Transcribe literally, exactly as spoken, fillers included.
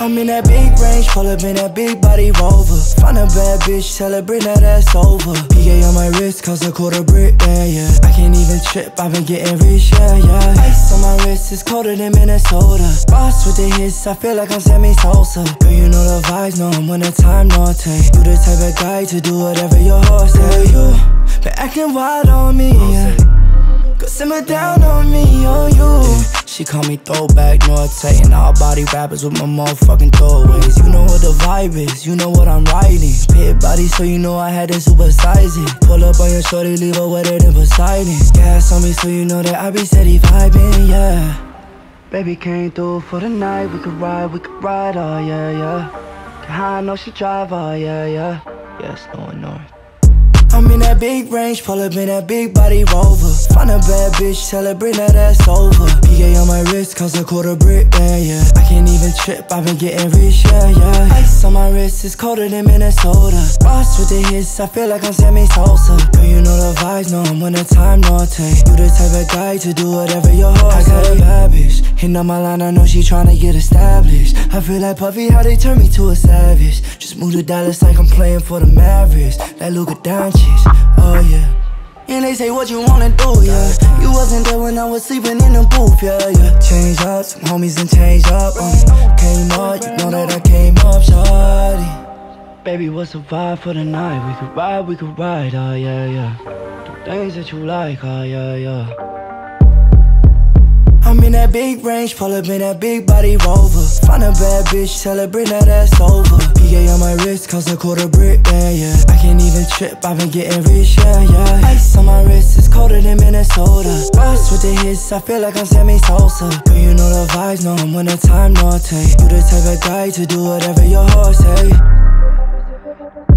I'm in that big range, pull up in that big body Rover. Find a bad bitch, tell her bring that ass over. P K on my wrist, cause a quarter brick, yeah, yeah. I can't even trip, I've been getting rich, yeah, yeah. Ice on my wrist, it's colder than Minnesota. Boss with the hits, I feel like I'm Sammy Sosa. Girl, you know the vibes, know I'm winning time, no take. You the type of guy to do whatever your heart says. Girl, you been acting wild on me, yeah. Go simmer down on me, oh you. She call me throwback, no taking all body rappers with my motherfucking throwaways. You know what the vibe is, you know what I'm riding. Pit body, so you know I had to supersize it. Pull up on your shorty, leave her wetter than Poseidon. Gas on me, so you know that I be steady vibing, yeah. Baby came through for the night, we could ride, we could ride, oh yeah, yeah. How I know she drive, oh yeah, yeah. Yeah, it's going north. I'm in that big range, pull up in that big body Rover. Find a bad bitch, tell her bring that ass over. P K on my wrist, cause a quarter brick, yeah, yeah. I can't even trip, I've been getting rich, yeah, yeah. Ice on my wrist, it's colder than Minnesota. Boss with the hits, I feel like I'm Sammy Sosa. Girl, you know the vibes, know I'm winning time, no take. You the type of guy to do whatever your heart says. I got a bad bitch, hitting on my line, I know she tryna get established. I feel like Puffy, how they turn me to a savage. Just move to Dallas like I'm playing for the Mavericks. Like Luka Doncic. Oh yeah. And they say what you wanna do, yeah. You wasn't there when I was sleeping in the booth, yeah, yeah. Change up, some homies and change up on me. Came up, you know that I came up shawty. Baby, what's the vibe for the night? We could ride, we could ride, oh yeah, yeah. The things that you like, oh yeah, yeah. I'm in that big range, pull up in that big body Rover. Find a bad bitch, tell her bring that ass over. P K on my wrist, cause a quarter brick, yeah, yeah. I can't even trip, I've been getting rich, yeah, yeah. Ice on my wrist, it's colder than Minnesota. Boss with the hits, I feel like I'm Sammy Sosa. Girl, you know the vibes, know I'm winning time, no take. You the type of guy to do whatever your heart say.